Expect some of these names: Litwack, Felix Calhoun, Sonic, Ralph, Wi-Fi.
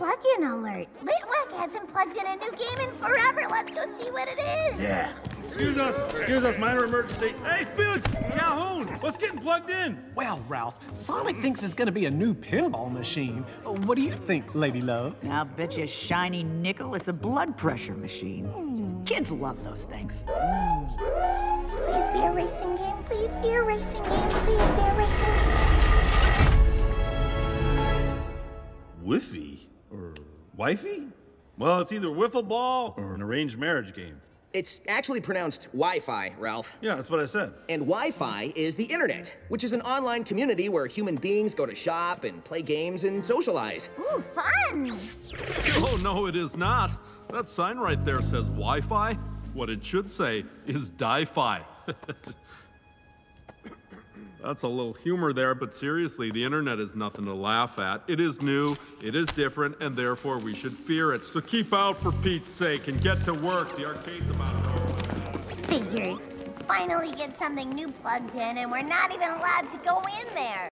plug-in alert. Litwack hasn't plugged in a new game in forever. Let's go see what it is. Yeah. Excuse us, minor emergency. Hey, Felix Calhoun, what's getting plugged in? Well, Ralph, Sonic thinks it's gonna be a new pinball machine. What do you think, Lady Love? I'll bet you a shiny nickel it's a blood pressure machine. Kids love those things. Please be a racing game, please be a racing game, please be a racing game. Wiffy? Or Wifey? Well, it's either wiffle ball or an arranged marriage game. It's actually pronounced Wi-Fi, Ralph. Yeah, that's what I said. And Wi-Fi is the internet, which is an online community where human beings go to shop and play games and socialize. Ooh, fun! Oh, no, it is not. That sign right there says Wi-Fi. What it should say is die-fi. That's a little humor there, but seriously, the internet is nothing to laugh at. It is new, it is different, and therefore we should fear it. So keep out for Pete's sake and get to work. The arcade's about to... Figures. Finally get something new plugged in, and we're not even allowed to go in there.